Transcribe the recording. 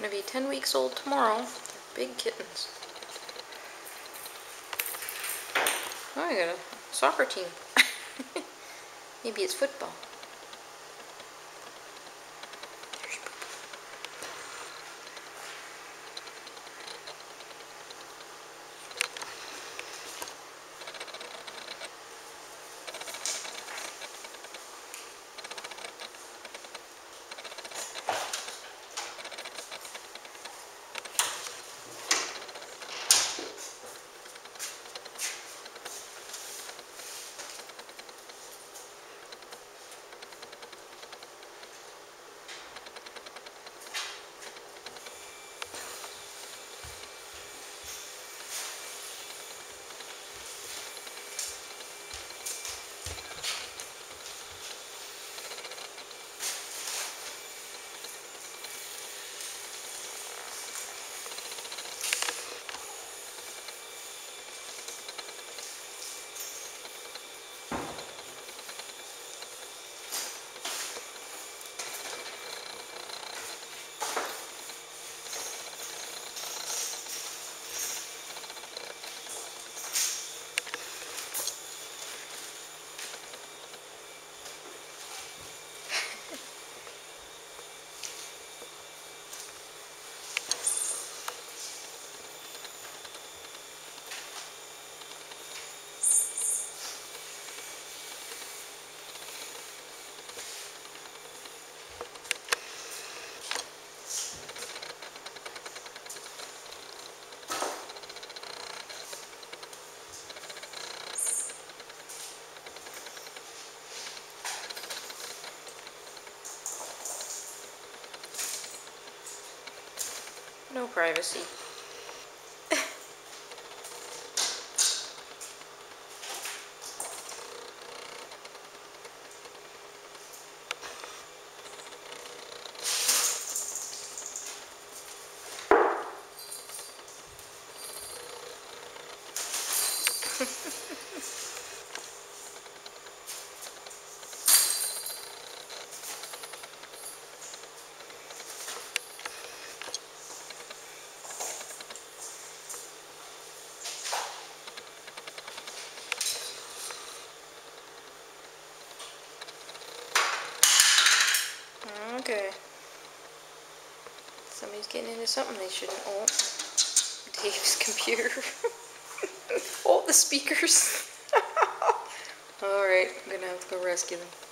going to be 10 weeks old tomorrow. They're big kittens. Oh, I got a soccer team. Maybe it's football. No privacy. Okay. Somebody's getting into something they shouldn't. Oh, Dave's computer. Oh, the speakers. Alright, I'm gonna have to go rescue them.